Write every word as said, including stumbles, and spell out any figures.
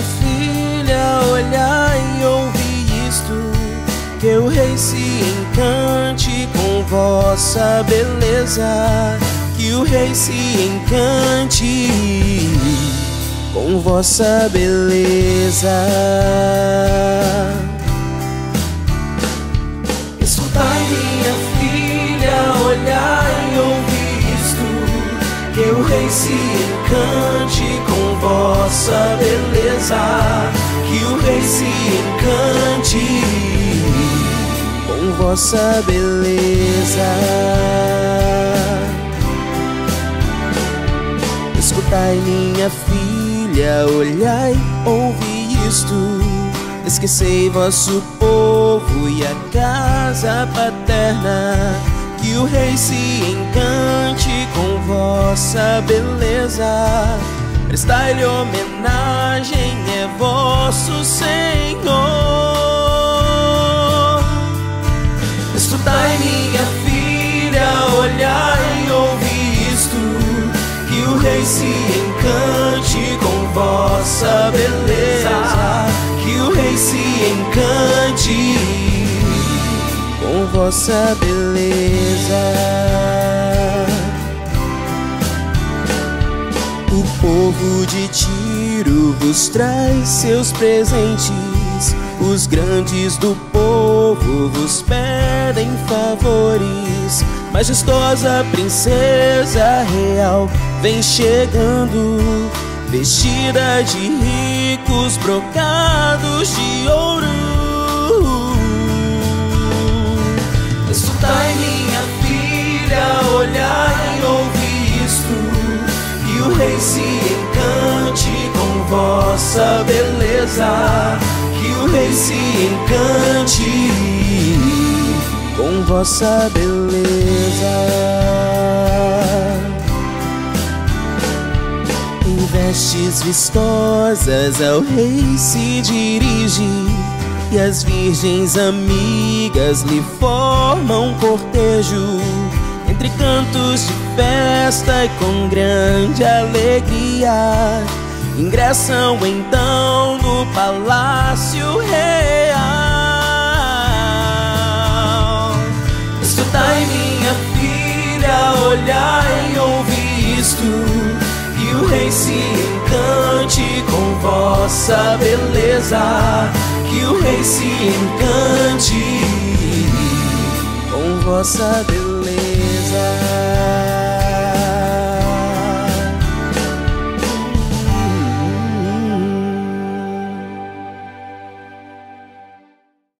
minha filha, olhar e ouvir isto, que o rei se encante com vossa beleza, que o rei se encante com vossa beleza. Escutai, minha filha, olhar e ouvir isto, que o rei se encante com vossa beleza, que o rei se encante com vossa beleza. Escutai, minha filha, olhai, ouvi isto, esquecei vosso povo e a casa paterna, que o rei se encante com vossa beleza, prestai-lhe homenagem, é vosso Senhor. Escutai, minha filha, olhai e ouvi isto, que o rei se encante com vossa beleza, que o rei se encante com vossa beleza. O povo de Tiro vos traz seus presentes, os grandes do povo vos pedem favores. Majestosa princesa real vem chegando, vestida de ricos brocados de ouro. Escutai, minha filha, olhai e ouvi isto, que o rei se encante com vossa beleza, que o rei se encante com vossa beleza. Em vestes vistosas ao rei se dirige, e as virgens amigas lhe formam cortejo, entre cantos de festa e com grande alegria, ingressam então no palácio real. Escutai, minha filha, olhai e ouvi isto, que o rei se encante com vossa beleza, que o rei se encante com vossa beleza.